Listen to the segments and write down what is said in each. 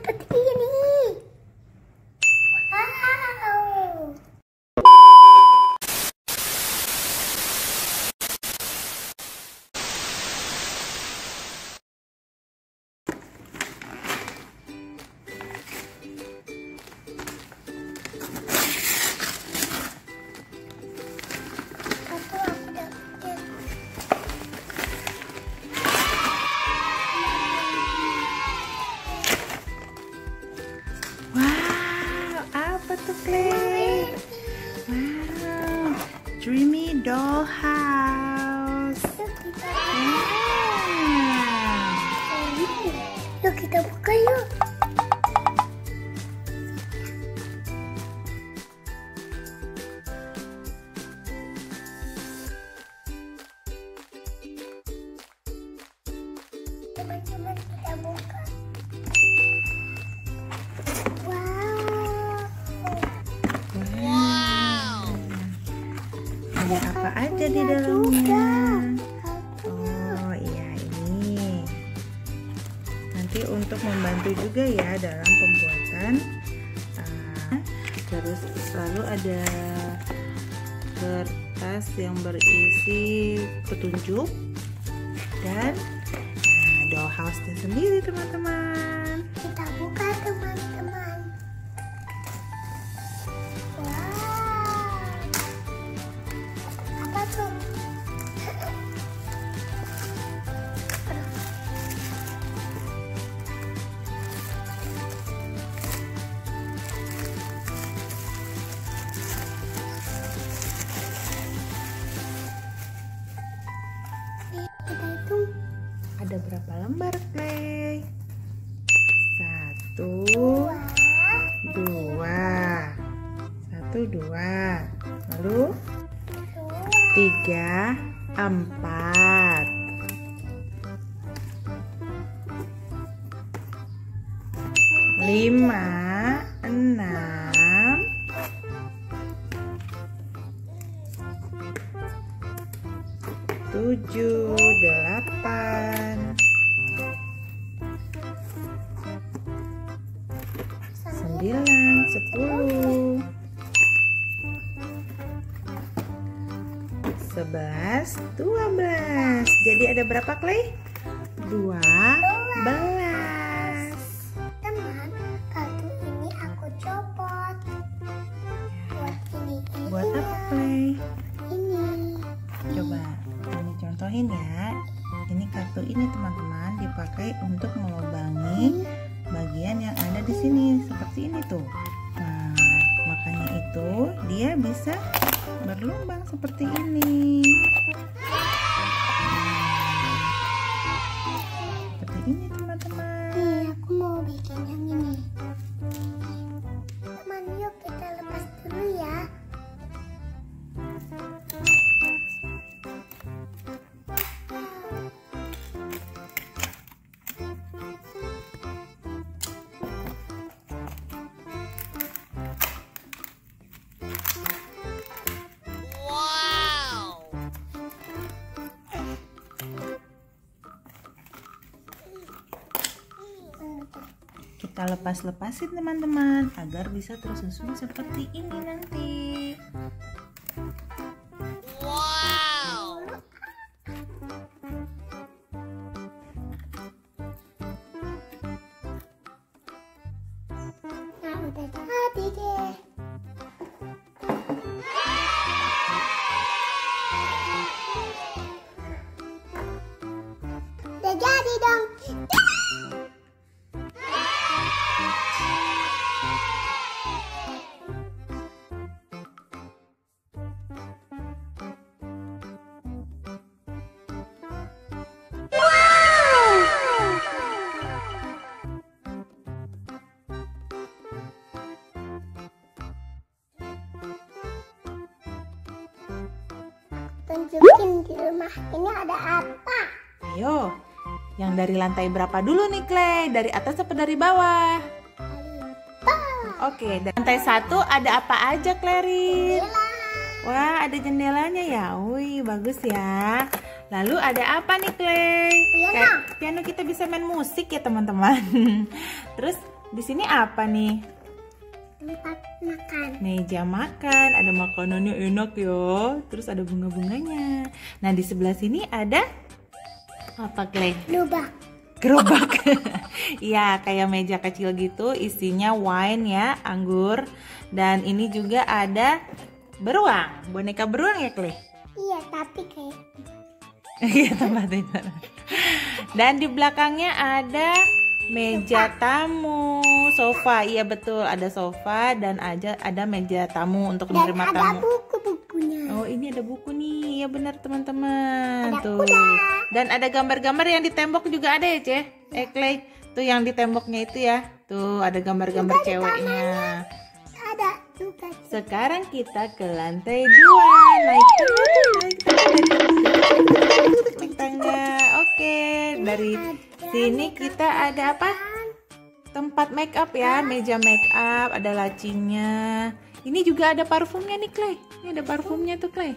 dapat ini. Wow. Wow, Dreamy Dollhouse. Yuk kita buka yuk. Teman-teman kita buka. Apa aja di dalamnya? Oh iya, ini nanti untuk membantu juga ya dalam pembuatan. Terus selalu ada kertas yang berisi petunjuk dan dollhouse-nya sendiri, teman-teman. Kita buka, teman-teman. Ada berapa lembar, Clay? 1, 2, 1, 2, lalu 3, 4. Lima, 6, 7, 8, 9, 10, 11, 12. Jadi ada berapa, Clay? 12. Teman, kartu ini aku copot. Buat ini. Buat apa, Clay? Ini. Coba ini contohin ya. Ini kartu ini, teman-teman, dipakai untuk melubangi bagian yang ada di sini seperti ini tuh. Nah, makanya itu dia bisa berlubang seperti ini. Seperti ini, teman-teman. Nih, aku mau bikin yang ini. Teman, yuk kita lepas dulu ya. Kita lepas-lepasin, teman-teman, agar bisa tersusun seperti ini nanti. Wow. Nah, udah jadi deh. Udah jadi dong. Tunjukin di rumah ini ada apa? Ayo, yang dari lantai berapa dulu nih, Clay? Dari atas apa dari bawah? Dari bawah. Oke, dari lantai 1 ada apa aja, Clary? Jendela. Wah, ada jendelanya ya. Wih, bagus ya. Lalu ada apa nih, Clay? Piano. Piano, kita bisa main musik ya, teman-teman. Terus Di sini apa nih? Tempat makan. Meja makan. Ada makanannya enak yo. Terus ada bunga-bunganya. Nah, di sebelah sini ada apa, Clay? Gerobak. Iya, kayak meja kecil gitu, isinya wine ya, anggur. Dan ini juga ada beruang, boneka beruang ya, Clay? Iya, tapi kayak iya, tempat tidur. Dan di belakangnya ada meja tamu, sofa. Iya betul, ada sofa dan ada meja tamu untuk menerima tamu. Dan ada buku-bukunya. Oh, ini ada buku nih. Iya benar, teman-teman. Ada tuh. Kuda. Dan ada gambar-gambar yang di tembok juga ada ya, Ceh? Ya. Clay. Tuh yang di temboknya itu ya. Tuh ada gambar-gambar ceweknya. Ada juga. Sekarang kita ke lantai 2. Naik tangga. Oke, dari sini kita ada apa? Tempat make up ya, meja make up, ada lacinya. Ini juga ada parfumnya nih, Clay. Ini ada parfumnya tuh, Clay.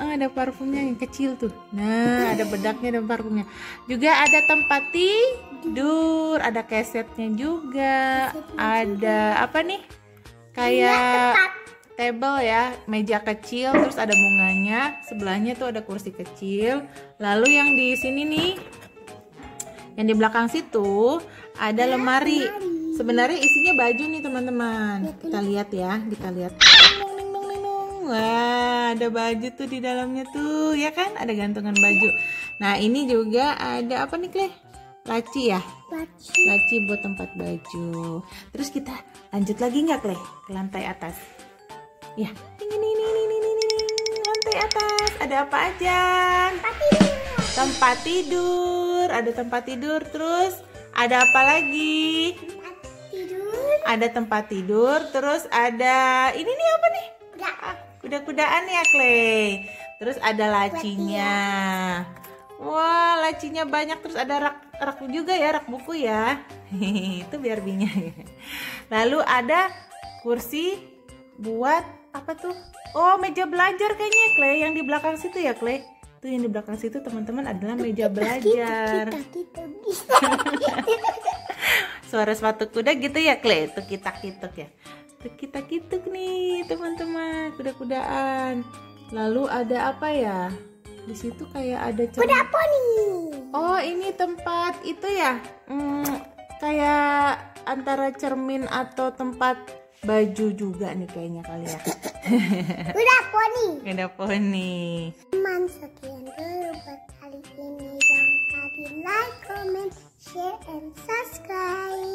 Ada parfumnya yang kecil tuh. Nah, ada bedaknya dan parfumnya. Juga ada tempat tidur, ada kesetnya juga. Ada apa nih? Kayak table ya, meja kecil, terus ada bunganya, sebelahnya tuh ada kursi kecil. Lalu yang di sini nih, yang di belakang situ ada lemari. Sebenarnya isinya baju nih, teman-teman. Kita lihat ya, kita lihat. Wah, ada baju tuh di dalamnya tuh, ya kan? Ada gantungan baju. Nah, ini juga ada apa nih, Clay? Laci ya? Laci buat tempat baju. Terus kita lanjut lagi nggak, Clay? Ke lantai atas. Ya, ini lantai atas ada apa aja? Tempat tidur, ada tempat tidur, terus ada apa lagi? Ada tempat tidur, terus ada ini nih apa nih? Kuda-kudaan ya, Clay. Terus ada lacinya. Wah, lacinya banyak, terus ada rak juga ya, rak buku ya. Itu biar binya. Lalu ada kursi buat apa tuh? Oh, meja belajar kayaknya, Clay. Yang di belakang situ ya, Clay. Tuh yang di belakang situ, teman-teman, adalah meja belajar. Suara sepatu kuda gitu ya, Clay. Tuh kitak-kituk ya. Tuh kitak-kituk nih, teman-teman. Kuda-kudaan. Lalu ada apa ya? Di situ kayak ada kuda poni. Oh, ini tempat itu ya. Kayak antara cermin atau tempat baju juga nih kayaknya kali ya. Kuda poni. Kuda poni. Teman, sekian dulu buat kali ini. Jangan lupa like, comment, share, and subscribe.